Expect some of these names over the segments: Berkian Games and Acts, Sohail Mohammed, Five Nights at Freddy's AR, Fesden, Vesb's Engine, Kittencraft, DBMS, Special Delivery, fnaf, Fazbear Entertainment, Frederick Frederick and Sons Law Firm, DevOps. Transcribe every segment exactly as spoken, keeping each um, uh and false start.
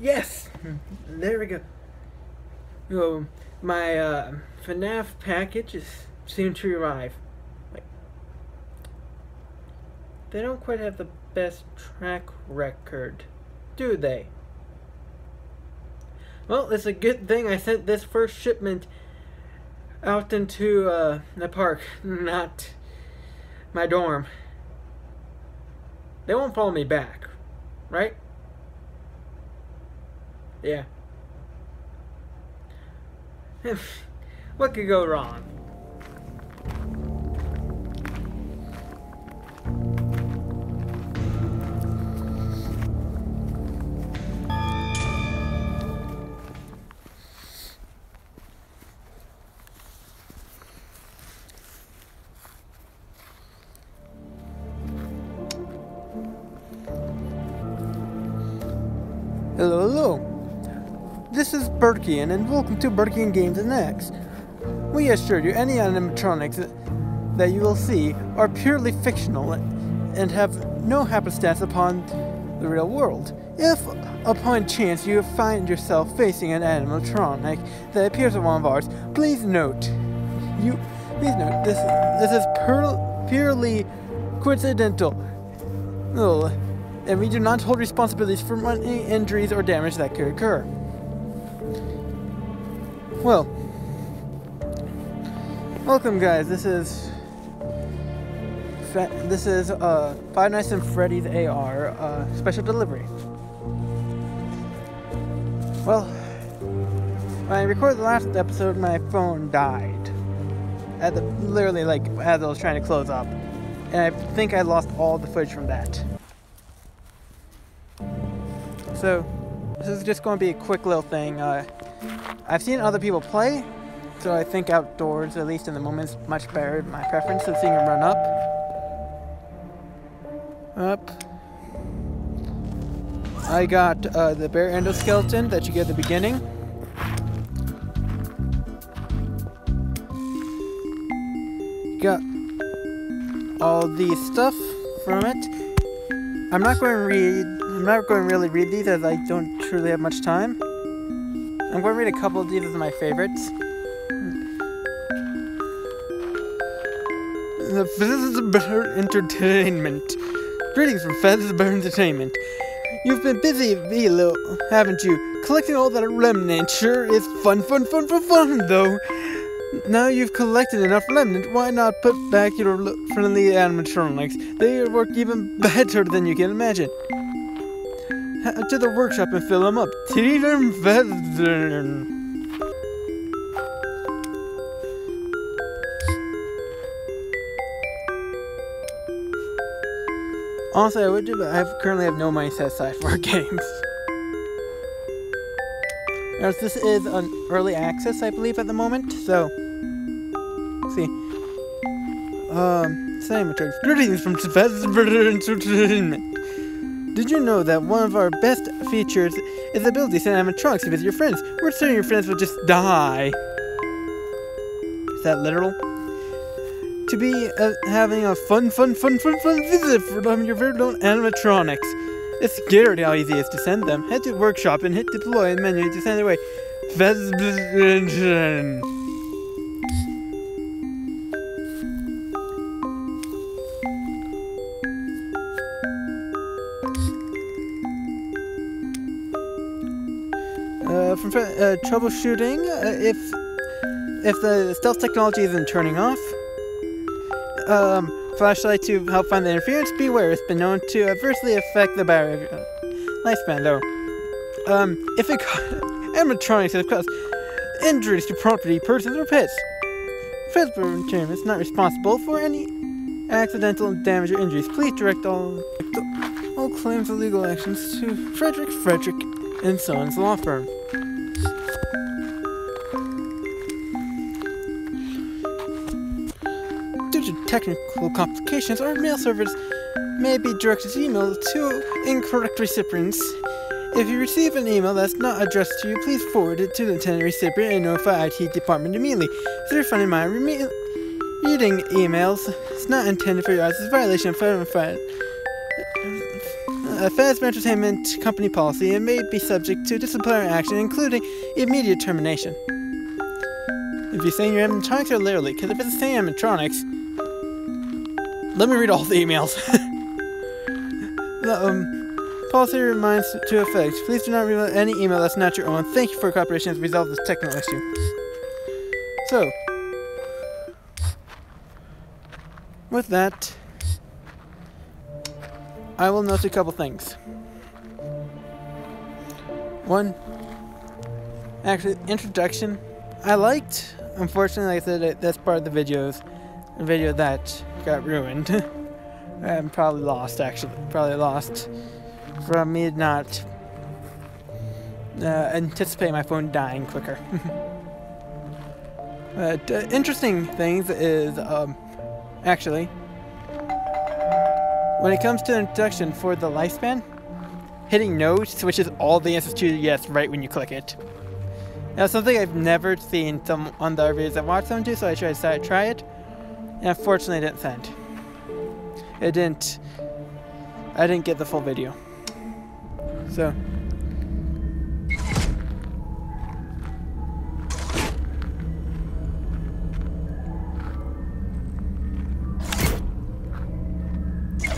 Yes! There we go. Well, my uh, F NAF package is soon to arrive. Like, they don't quite have the best track record, do they? Well, it's a good thing I sent this first shipment out into uh, the park, not my dorm. They won't follow me back, right? Yeah. What could go wrong? Hello, hello. This is Berkian, and welcome to Berkian Games and X. We assure you any animatronics that you will see are purely fictional and have no happenstance upon the real world. If, upon chance, you find yourself facing an animatronic that appears in one of ours, please note, you, please note, this this is per, purely coincidental. Ugh. And we do not hold responsibilities for any injuries or damage that could occur. Well, welcome guys. This is this is uh, Five Nights at Freddy's A R uh, Special Delivery. Well, when I recorded the last episode, my phone died. At the literally like as I was trying to close up, and I think I lost all the footage from that. So, this is just going to be a quick little thing. Uh, I've seen other people play, so I think outdoors, at least in the moment, is much better. My preference is seeing them run up. Up. I got uh, the bear endoskeleton that you get at the beginning. Got all the stuff from it. I'm not going to read I'm not going to really read these as I don't truly have much time. I'm going to read a couple of these as my favorites. The Fazbear Entertainment. Greetings from Fazbear Entertainment. You've been busy, Velo, haven't you? Collecting all that remnant sure is fun, fun, fun, fun, fun, though. Now you've collected enough remnant, why not put back your friendly animatronics? They work even better than you can imagine. To the workshop and fill them up. Fesden. Also, I would do, but I currently have no money set aside for games. As this is an early access, I believe, at the moment. So, let's see. Um, Samatrix. Greetings from Fesden Entertainment. Did you know that one of our best features is the ability to send animatronics to visit your friends? We're certain your friends will just die. Is that literal? To be uh, having a fun, fun, fun, fun, fun visit from your very own animatronics. It's scary how easy it is to send them. Head to workshop and hit deploy and menu to send away. Vesb's Engine. Uh, from uh, troubleshooting, uh, if if the stealth technology isn't turning off, um, flashlight to help find the interference. Beware, it's been known to adversely affect the battery uh, lifespan, though. Um, if it causes animatronics have caused injuries to property, persons, or pets, Frederick Frederick is not responsible for any accidental damage or injuries. Please direct all all claims of legal actions to Frederick Frederick and Sons Law Firm. Technical complications, our mail servers may be directed to email to incorrect recipients. If you receive an email that's not addressed to you, please forward it to the intended recipient and notify I T department immediately. If you're finding my reading emails, it's not intended for your eyes. It's a violation of federal a Fazbear Entertainment company policy and may be subject to disciplinary action, including immediate termination. If you're saying your animatronics are literally, because if it's saying animatronics, let me read all the emails. the, um, policy reminds to effect. Please do not read any email that's not your own. Thank you for your cooperation as we resolve this technical issue. So, with that, I will note a couple things. One, actually, introduction. I liked, unfortunately, like I said, that's part of the videos, a video that got ruined. And probably lost, actually. Probably lost from me not uh, anticipating my phone dying quicker. But uh, interesting things is, um, actually, when it comes to introduction for the lifespan, hitting no switches all the answers to yes right when you click it. Now, something I've never seen some on the videos I've watched them do, so I tried to try it, and unfortunately it didn't send. It didn't, I didn't get the full video. So,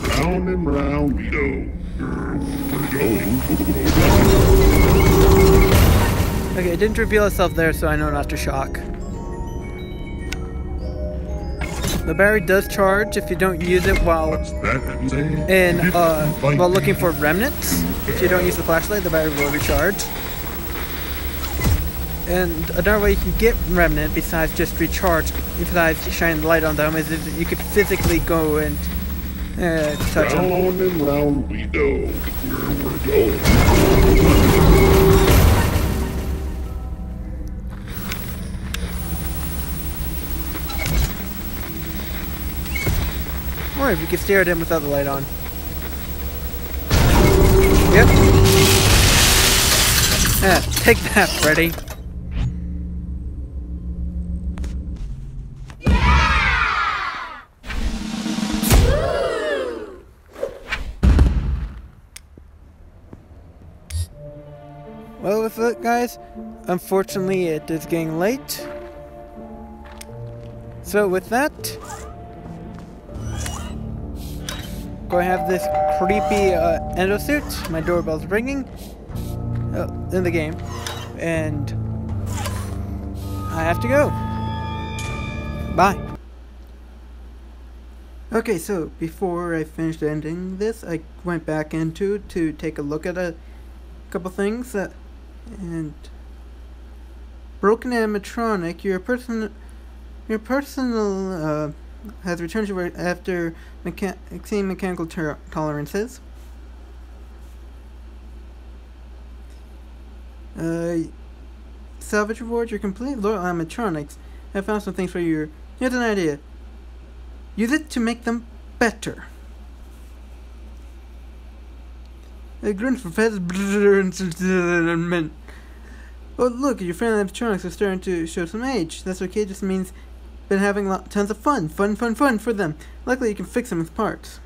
round and round we go. We're going. Okay, it didn't reveal itself there, so I know not to shock. The battery does charge if you don't use it while in uh, while looking for remnants. If you don't use the flashlight, the battery will be charged. And another way you can get remnant besides just recharge, besides shining the light on them, is that you could physically go and Uh, touch round on. And round we go. Where we're going. Or if you could stare at him without the light on. Yep. Ah, take that, Freddy. Well, with that, guys, unfortunately it is getting late. So with that, go have this creepy uh, endo suit. My doorbell's ringing uh, in the game, and I have to go. Bye. Okay, so before I finished ending this, I went back into to take a look at a couple things that. And broken animatronic, your person, your personal uh, has returned to work after mecha exceeding mechanical ter tolerances. Uh, salvage rewards. Your complete loyal animatronics have found some things for you. Here's an idea. Use it to make them better. A grunt for Fesden. Oh, look, your friendly electronics are starting to show some age. That's okay, just means been having lot, tons of fun. Fun, fun, fun for them. Luckily, you can fix them with parts.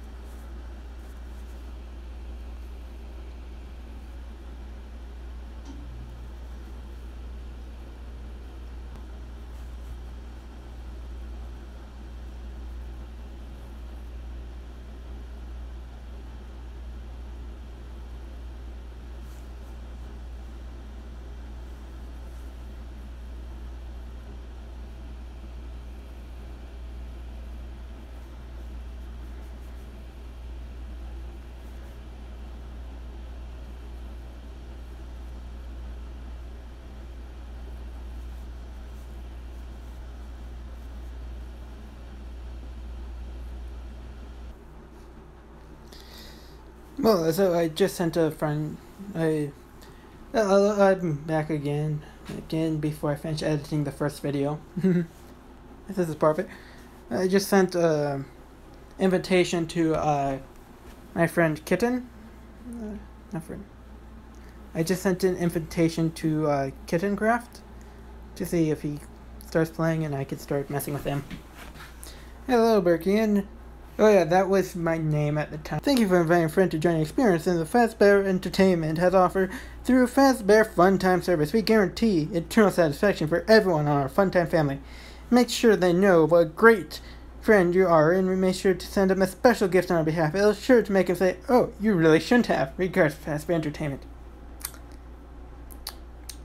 Well, so I just sent a friend, I, I'm back again, again before I finish editing the first video. This is perfect. I just sent an invitation to uh, my friend Kitten, uh, not friend, I just sent an invitation to uh, Kittencraft to see if he starts playing and I could start messing with him. Hello, Berkey, and Oh yeah, that was my name at the time. Thank you for inviting a friend to join the experience, and the Fazbear Entertainment has offered through Fazbear Fun Time Service. We guarantee eternal satisfaction for everyone on our Fun Time family. Make sure they know what a great friend you are, and we make sure to send them a special gift on our behalf. It'll sure to make them say, "Oh, you really shouldn't have." Regards, Fazbear Entertainment.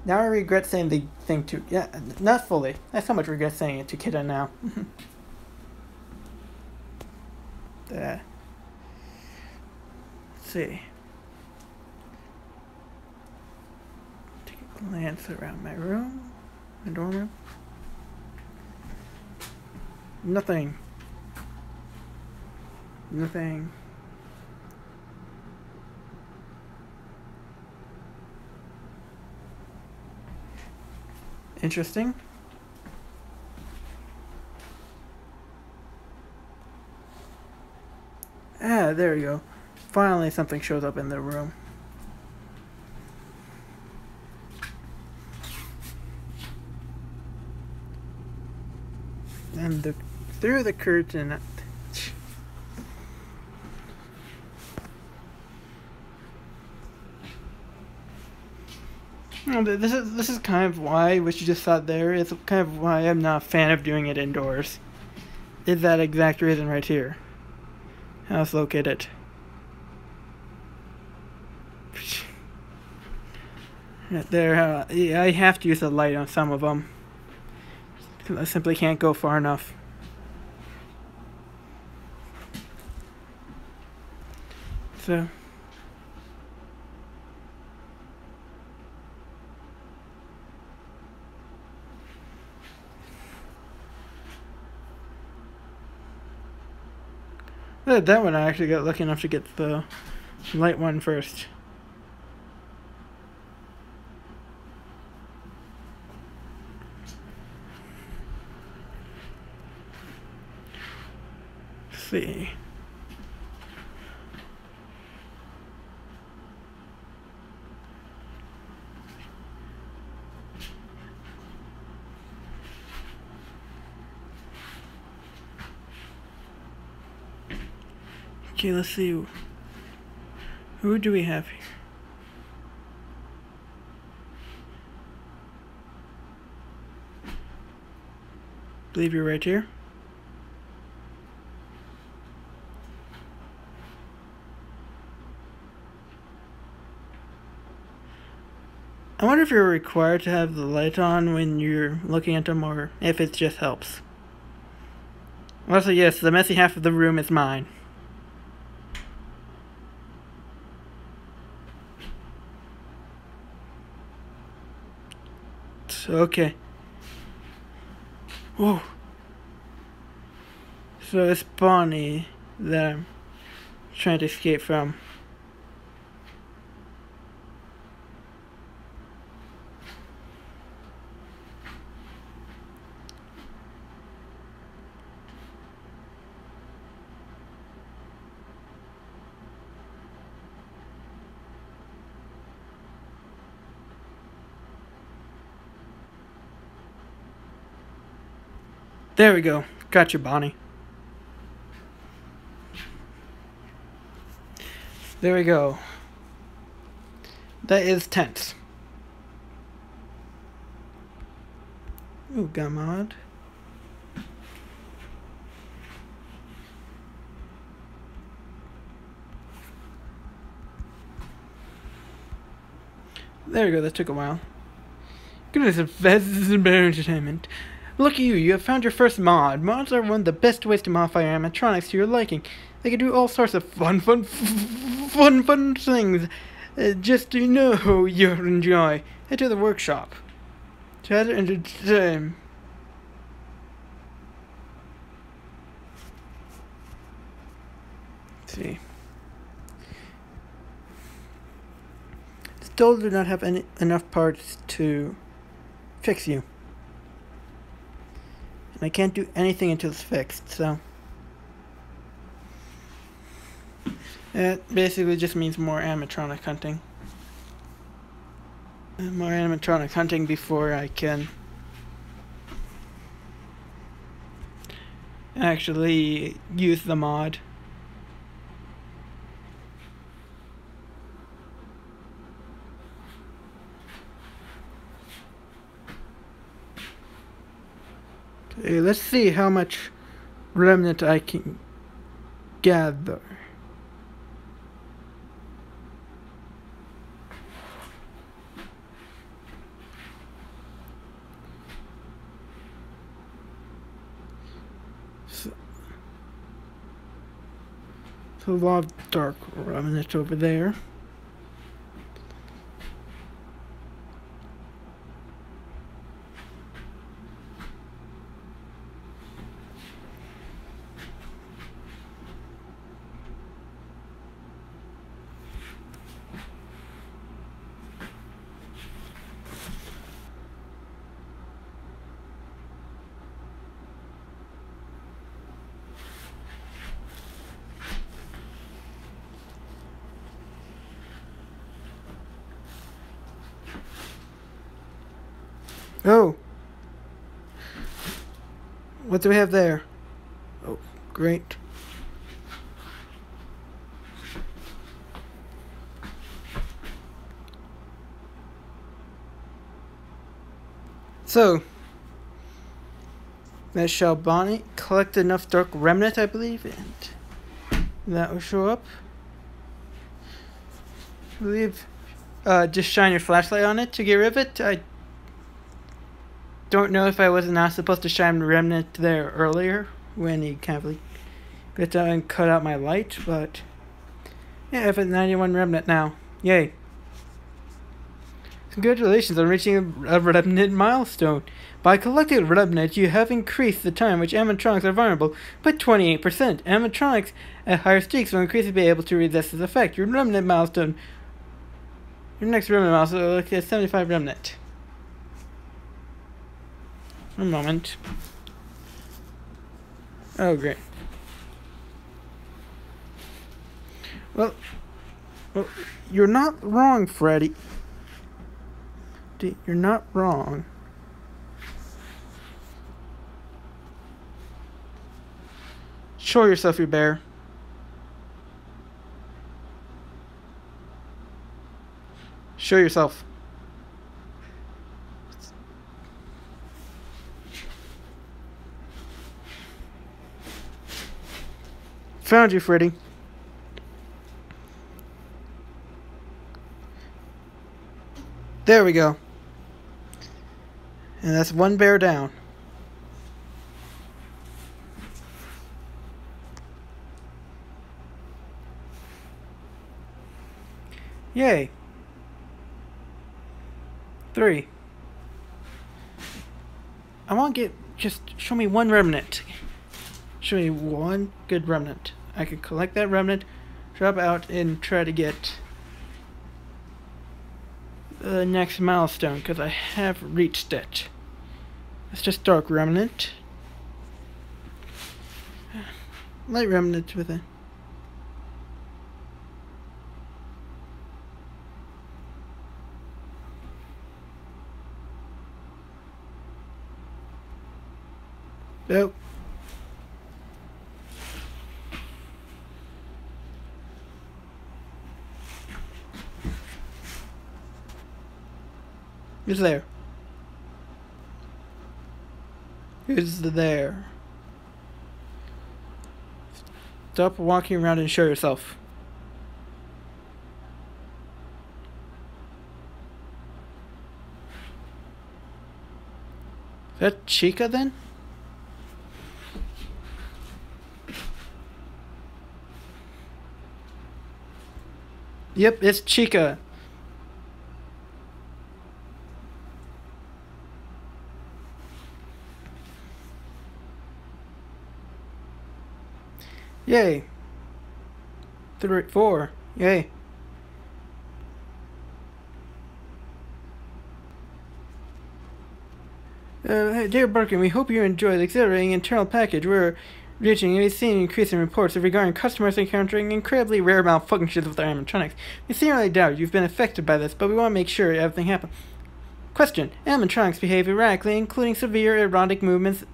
Now I regret saying the thing to... Yeah, not fully. I so much regret saying it to Kidda now. uh, let's see. Take a glance around my room. My dorm room. Nothing. Nothing. Interesting. Ah, there we go. Finally something shows up in the room. And the, through the curtain... This is this is kind of why what you just saw there is kind of why I'm not a fan of doing it indoors. Is that exact reason right here? Let's locate it. Right there, uh, yeah, I have to use the light on some of them. I simply can't go far enough. So. That one I actually got lucky enough to get the light one first. Let's see. Okay, let's see. Who do we have here? Believe you're right here. I wonder if you're required to have the light on when you're looking at them, or if it just helps. Also, yes, the messy half of the room is mine. Okay. Whoa. So it's Bonnie that I'm trying to escape from. There we go. Gotcha, Bonnie. There we go. That is tense. Ooh, gun mod. There we go. That took a while. Goodness, this is Fazbear Entertainment. Look at you, you have found your first mod. Mods are one of the best ways to modify your animatronics to your liking. They can do all sorts of fun, fun, fun, fun things. Uh, just to know you'll enjoy. Head to the workshop. Chat and time. Let's see. Still do not have any, enough parts to fix you. I can't do anything until it's fixed, so it basically just means more animatronic hunting. And more animatronic hunting before I can actually use the mod. Okay, let's see how much remnant I can gather. A lot of dark remnants over there. Oh, what do we have there? Oh, great. So, Miss Shalbani collected enough dark remnant, I believe, and that will show up. I believe, uh, just shine your flashlight on it to get rid of it. I don't know if I was not supposed to shine remnant there earlier when he kind of like got out and cut out my light, but yeah, I have a ninety-one remnant now. Yay. Congratulations on reaching a remnant milestone. By collecting remnant, you have increased the time which animatronics are vulnerable by twenty-eight percent. Animatronics at higher stakes will increasingly be able to resist this effect. Your remnant milestone, your next remnant milestone will look at seventy-five remnant. A moment. Oh, great. Well, well, you're not wrong, Freddy. You're not wrong. Show yourself, you bear. Show yourself. Found you, Freddy. There we go. And that's one bear down. Yay. Three. I want to get... Just show me one remnant. Show me one good remnant. I could collect that remnant, drop out, and try to get the next milestone, because I have reached it. It's just dark remnant. Light remnant with it. Nope. Who's there? Who's there? Stop walking around and show yourself. Is that Chica then? Yep, it's Chica. Yay. Three, four. Yay. Uh, dear Birkin, we hope you enjoy the exhilarating internal package we're reaching. We've seen increasing reports regarding customers encountering incredibly rare malfunctions with their animatronics. We sincerely doubt you've been affected by this, but we want to make sure everything happens. Question. Animatronics behave erratically, including severe erotic movements.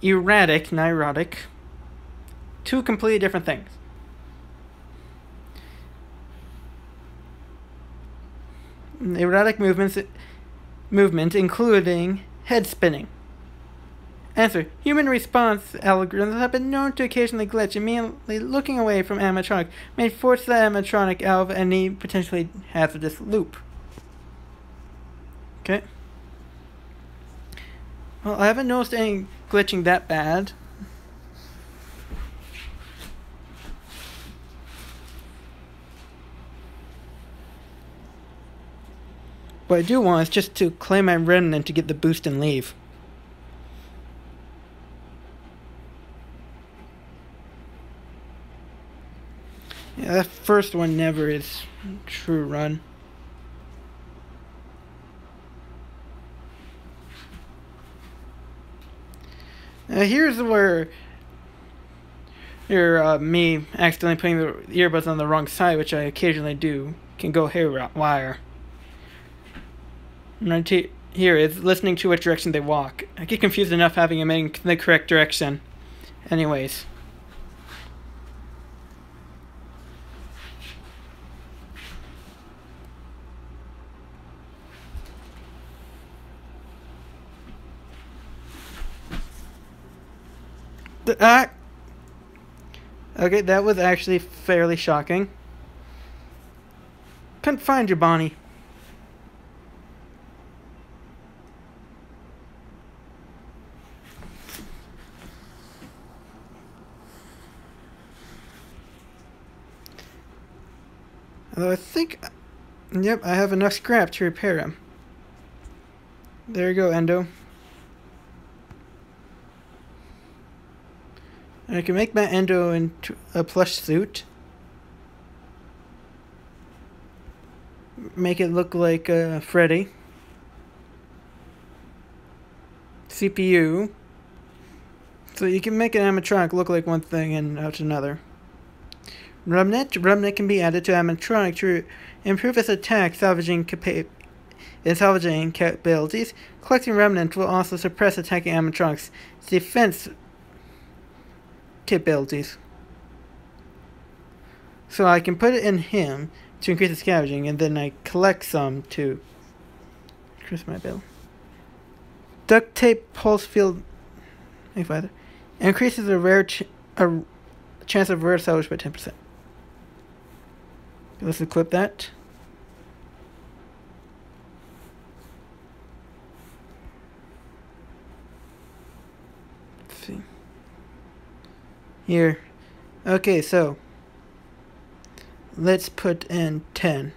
Erratic, not erotic. two completely different things. Erotic movements, movement including head spinning. Answer: human response algorithms have been known to occasionally glitch. Immediately looking away from animatronic may force the animatronic out of any potentially hazardous loop. Okay. Well, I haven't noticed any glitching that bad. What I do want is just to claim my remnant to get the boost and leave. Yeah, that first one never is a true run. Now here's where your uh, me accidentally putting the earbuds on the wrong side, which I occasionally do, can go haywire. And here is listening to what direction they walk. I get confused enough having them in the correct direction. Anyways. Ah! Okay, that was actually fairly shocking. Couldn't find your Bonnie. Although I think, yep, I have enough scrap to repair him. There you go, Endo. And I can make my Endo into a plush suit. Make it look like uh, Freddy. C P U. So you can make an animatronic look like one thing and out another. Remnant. Remnant can be added to animatronic to improve its attack, salvaging, capa and salvaging capabilities. Collecting remnant will also suppress attacking animatronics' defense capabilities. So I can put it in him to increase the scavenging, and then I collect some to increase my bill. Duct tape pulse field increases a rare ch a chance of rare salvage by ten percent. Let's equip that. Let's see. Here. Okay, so let's put in ten.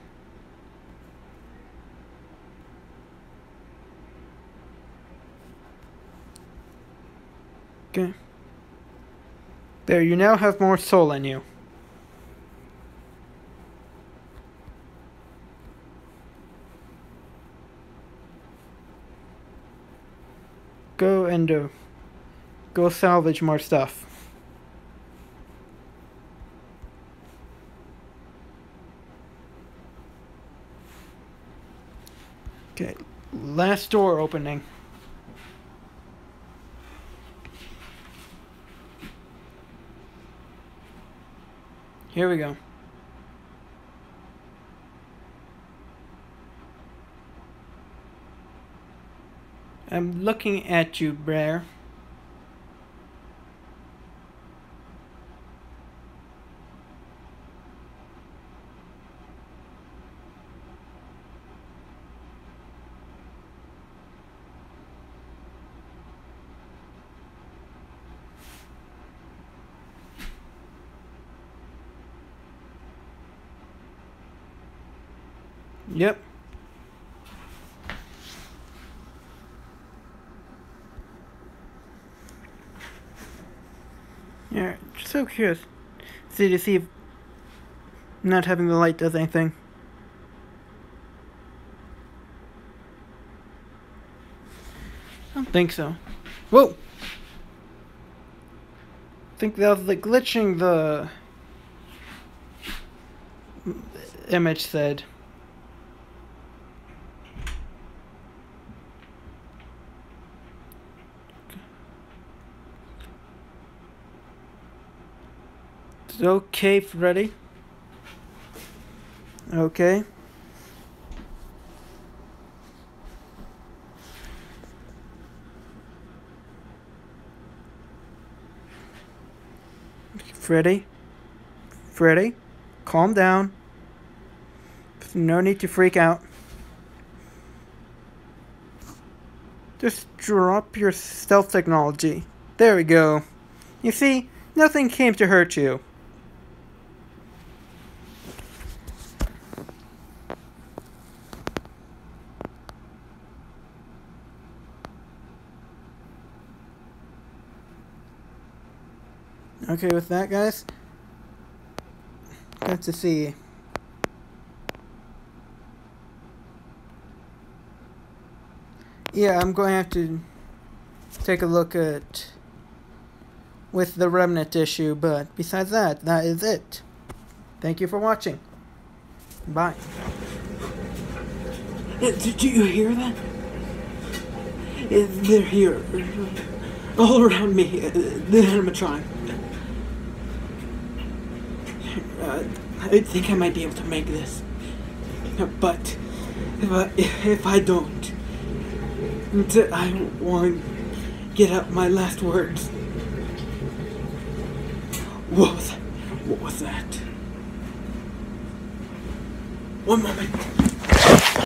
Okay. There, you now have more soul in you. Go and uh, go salvage more stuff. Okay, last door opening. Here we go. I'm looking at you, Brer. Yep. Yeah, so curious. See to see if not having the light does anything. I don't think so. Whoa! I think that was the glitching the image said. It's okay, Freddy. Okay. Freddy. Freddy, calm down. There's no need to freak out. Just drop your stealth technology. There we go. You see, nothing came to hurt you. Okay, with that, guys, let's see. Yeah, I'm going to have to take a look at with the remnant issue, but besides that, that is it. Thank you for watching. Bye. Did you hear that? They're here. All around me. The animatronic. Uh, I think I might be able to make this, but if I, if I don't, I won't get out my last words. What was that? What was that? One moment.